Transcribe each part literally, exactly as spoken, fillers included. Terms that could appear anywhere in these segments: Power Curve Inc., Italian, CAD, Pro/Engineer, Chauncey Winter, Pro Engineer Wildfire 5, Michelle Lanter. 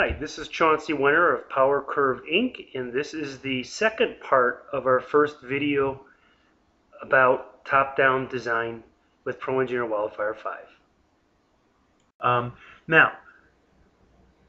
Hi, this is Chauncey Winter of Power Curve Incorporated, and this is the second part of our first video about top-down design with Pro Engineer Wildfire five. Um, now,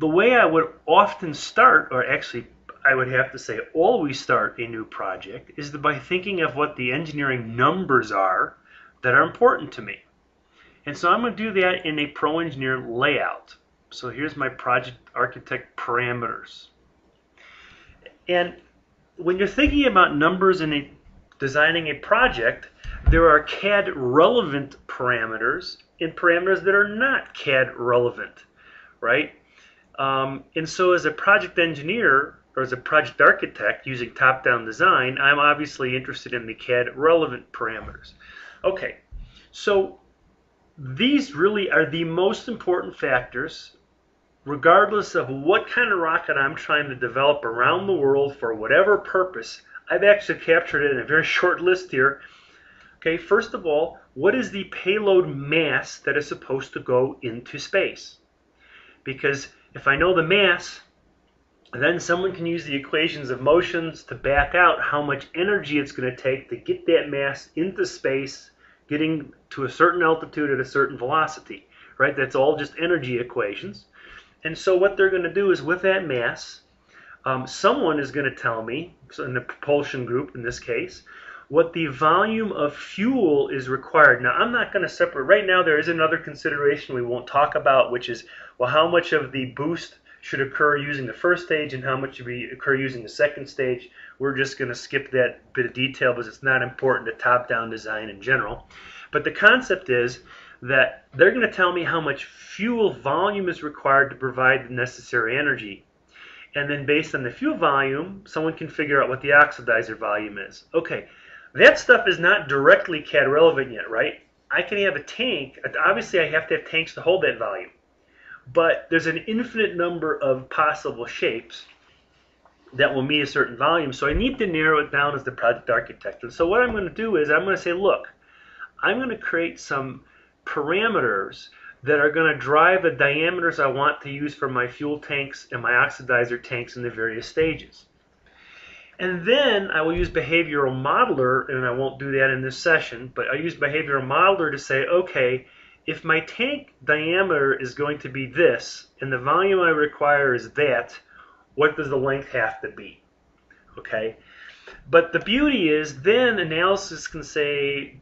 the way I would often start, or actually I would have to say always start a new project, is by thinking of what the engineering numbers are that are important to me. And so I'm going to do that in a Pro Engineer layout. So here's my project architect parameters. And when you're thinking about numbers in a, designing a project, there are C A D relevant parameters and parameters that are not C A D relevant, right? Um, and so as a project engineer or as a project architect using top-down design, I'm obviously interested in the C A D relevant parameters. Okay, so these really are the most important factors regardless of what kind of rocket I'm trying to develop around the world for whatever purpose. I've actually captured it in a very short list here. Okay, first of all, what is the payload mass that is supposed to go into space? Because if I know the mass, then someone can use the equations of motions to back out how much energy it's going to take to get that mass into space, getting to a certain altitude at a certain velocity, right? That's all just energy equations. And so what they're going to do is with that mass, um, someone is going to tell me, so in the propulsion group in this case, what the volume of fuel is required. Now, I'm not going to separate. Right now, there is another consideration we won't talk about, which is, well, how much of the boost should occur using the first stage and how much should be occur using the second stage. We're just going to skip that bit of detail because it's not important to top-down design in general. But the concept is that they're going to tell me how much fuel volume is required to provide the necessary energy. And then based on the fuel volume, someone can figure out what the oxidizer volume is. Okay, that stuff is not directly C A D relevant yet, right? I can have a tank. Obviously, I have to have tanks to hold that volume. But there's an infinite number of possible shapes that will meet a certain volume. So I need to narrow it down as the project architect. And so what I'm going to do is I'm going to say, look, I'm going to create some parameters that are going to drive the diameters I want to use for my fuel tanks and my oxidizer tanks in the various stages. And then I will use behavioral modeler, and I won't do that in this session, but I use behavioral modeler to say, okay, if my tank diameter is going to be this and the volume I require is that, what does the length have to be? Okay, but the beauty is then analysis can say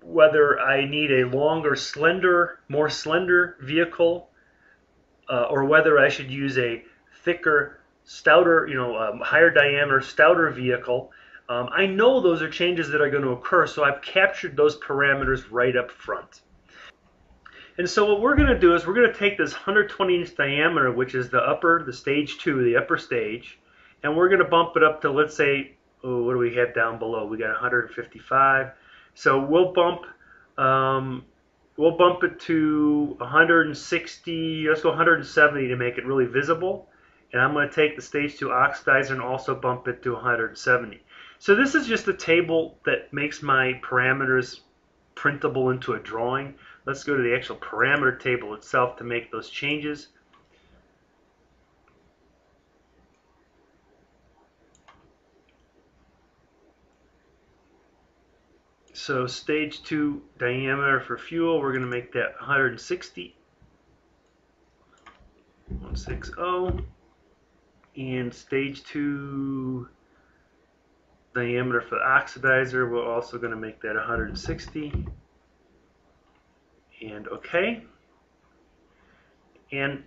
whether I need a longer, slender, more slender vehicle, uh, or whether I should use a thicker, stouter, you know, um, higher diameter, stouter vehicle. Um, I know those are changes that are going to occur, so I've captured those parameters right up front. And so what we're going to do is we're going to take this one hundred twenty inch diameter, which is the upper, the stage two, the upper stage, and we're going to bump it up to, let's say, oh, what do we have down below? We got one hundred fifty-five. So we'll bump, um, we'll bump it to one hundred sixty, let's go one hundred seventy to make it really visible. And I'm going to take the stage two oxidizer and also bump it to one hundred seventy. So this is just a table that makes my parameters printable into a drawing. Let's go to the actual parameter table itself to make those changes. So stage two diameter for fuel, we're going to make that one hundred sixty, one sixty, and stage two diameter for the oxidizer, we're also going to make that one hundred sixty, and okay. And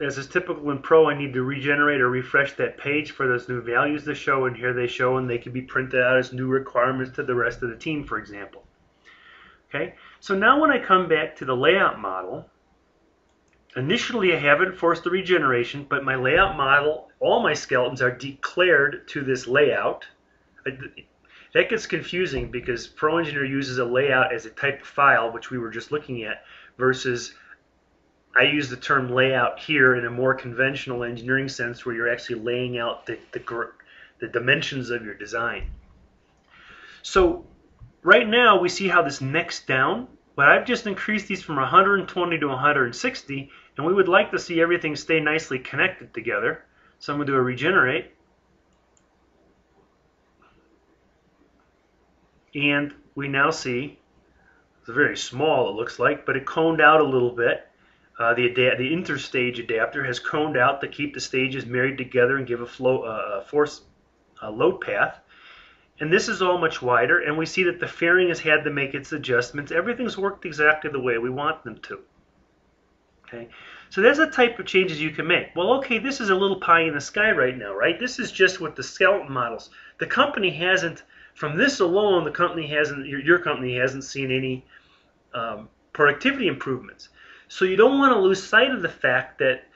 as is typical in Pro, I need to regenerate or refresh that page for those new values to show, and here they show, and they can be printed out as new requirements to the rest of the team, for example. Okay, so now when I come back to the layout model, initially I haven't forced the regeneration, but my layout model, all my skeletons are declared to this layout. That gets confusing because Pro Engineer uses a layout as a type of file, which we were just looking at, versus I use the term layout here in a more conventional engineering sense where you're actually laying out the, the, the dimensions of your design. So right now we see how this necks down, but I've just increased these from one hundred twenty to one hundred sixty, And we would like to see everything stay nicely connected together. So I'm going to do a regenerate. And we now see, it's very small it looks like, but it coned out a little bit. Uh, the, the interstage adapter has coned out to keep the stages married together and give a flow, uh, force uh, load path. And this is all much wider, and we see that the fairing has had to make its adjustments. Everything's worked exactly the way we want them to. Okay, so that's the type of changes you can make. Well, okay, this is a little pie in the sky right now, right? This is just with the skeleton models. The company hasn't, from this alone, the company hasn't, your, your company hasn't seen any um, productivity improvements. So you don't want to lose sight of the fact that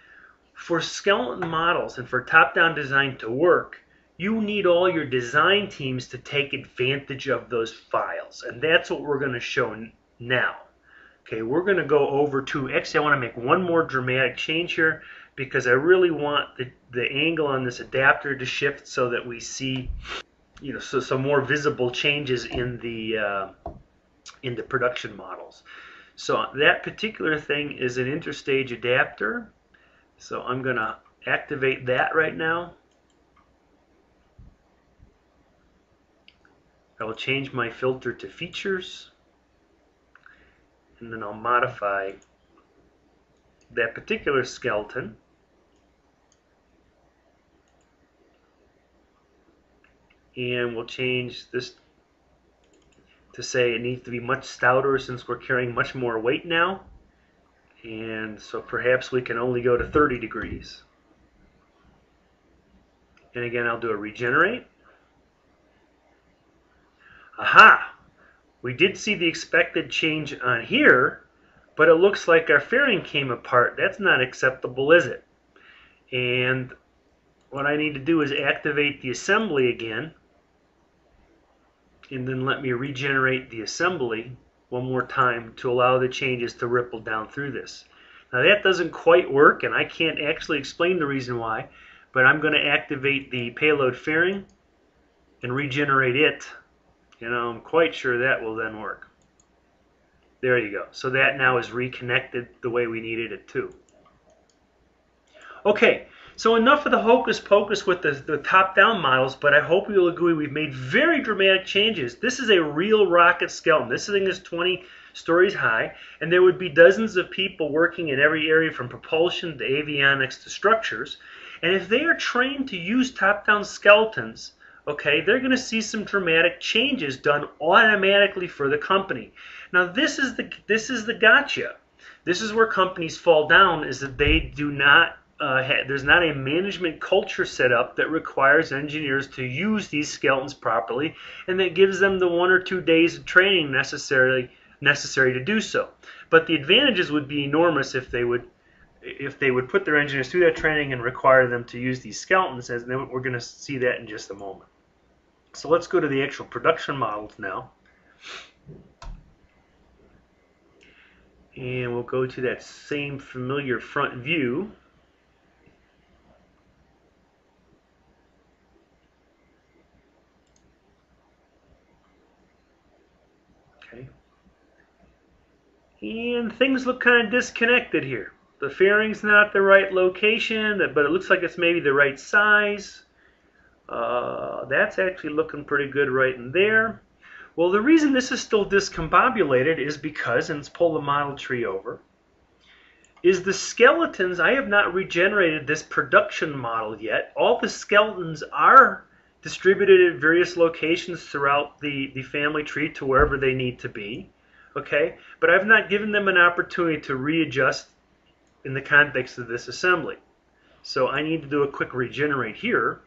for skeleton models and for top-down design to work, you need all your design teams to take advantage of those files. And that's what we're going to show now. Okay, we're going to go over to, actually I want to make one more dramatic change here because I really want the, the angle on this adapter to shift so that we see, you know, so some more visible changes in the, uh, in the production models. So that particular thing is an interstage adapter. So I'm going to activate that right now. I will change my filter to features. And then I'll modify that particular skeleton. And we'll change this to say it needs to be much stouter since we're carrying much more weight now. And so perhaps we can only go to thirty degrees. And again, I'll do a regenerate. Aha! We did see the expected change on here, but it looks like our fairing came apart. That's not acceptable, is it? And what I need to do is activate the assembly again, and then let me regenerate the assembly one more time to allow the changes to ripple down through this. Now that doesn't quite work, and I can't actually explain the reason why, but I'm going to activate the payload fairing and regenerate it. And I'm quite sure that will then work. There you go. So that now is reconnected the way we needed it to. Okay, so enough of the hocus pocus with the, the top-down models, but I hope you'll agree we've made very dramatic changes. This is a real rocket skeleton. This thing is twenty stories high, and there would be dozens of people working in every area from propulsion to avionics to structures. And if they are trained to use top-down skeletons, okay, they're going to see some dramatic changes done automatically for the company. Now, this is the this is the gotcha. This is where companies fall down: is that they do not uh, have, there's not a management culture set up that requires engineers to use these skeletons properly, and that gives them the one or two days of training necessarily necessary to do so. But the advantages would be enormous if they would if they would put their engineers through that training and require them to use these skeletons. As then we're going to see that in just a moment. So let's go to the actual production models now. And we'll go to that same familiar front view. Okay. And things look kind of disconnected here. The fairing's not the right location, but it looks like it's maybe the right size. Uh, that's actually looking pretty good right in there. Well, the reason this is still discombobulated is because, and let's pull the model tree over, is the skeletons, I have not regenerated this production model yet. All the skeletons are distributed at various locations throughout the, the family tree to wherever they need to be, okay? But I've not given them an opportunity to readjust in the context of this assembly. So I need to do a quick regenerate here.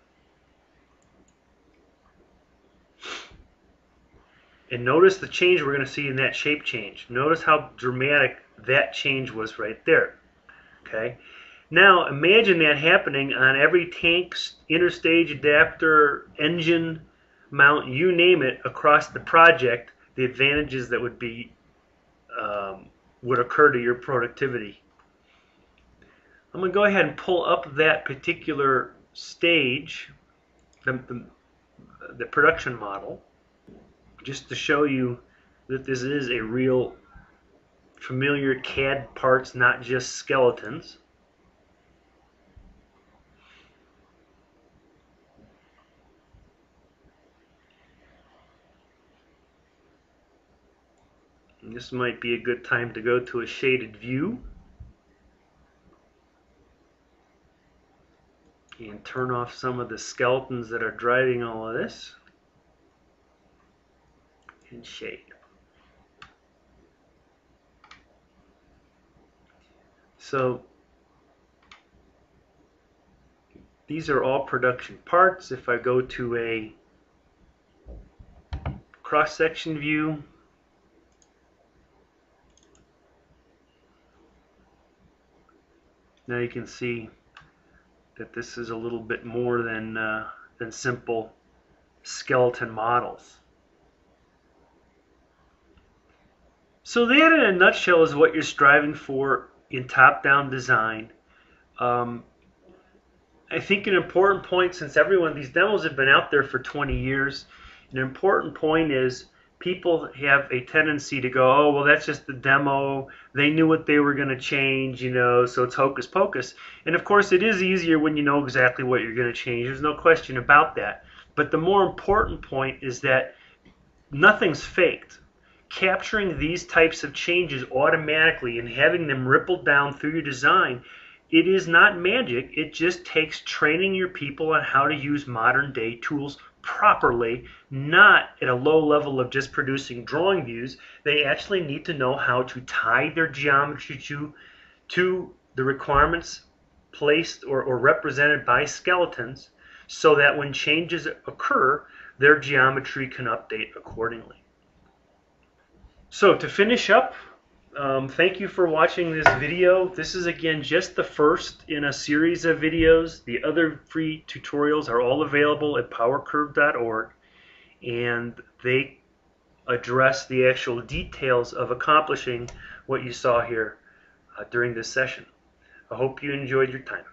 And notice the change we're going to see in that shape change. Notice how dramatic that change was right there. Okay. Now imagine that happening on every tank, interstage adapter, engine mount, you name it, across the project. The advantages that would be um, would occur to your productivity. I'm going to go ahead and pull up that particular stage, the, the, the production model, just to show you that this is a real familiar C A D parts, not just skeletons. And this might be a good time to go to a shaded view and turn off some of the skeletons that are driving all of this and shade. So these are all production parts. If I go to a cross-section view, now you can see that this is a little bit more than, uh, than simple skeleton models. So that, in a nutshell, is what you're striving for in top-down design. Um, I think an important point, since every one of these demos have been out there for twenty years, an important point is people have a tendency to go, oh, well, that's just the demo. They knew what they were going to change, you know, so it's hocus pocus. And, of course, it is easier when you know exactly what you're going to change. There's no question about that. But the more important point is that nothing's faked. Capturing these types of changes automatically and having them ripple down through your design, it is not magic. It just takes training your people on how to use modern-day tools properly, not at a low level of just producing drawing views. They actually need to know how to tie their geometry to, to the requirements placed or, or represented by skeletons, so that when changes occur, their geometry can update accordingly. So to finish up, um, thank you for watching this video. This is, again, just the first in a series of videos. The other free tutorials are all available at power curve dot org, and they address the actual details of accomplishing what you saw here uh, during this session. I hope you enjoyed your time.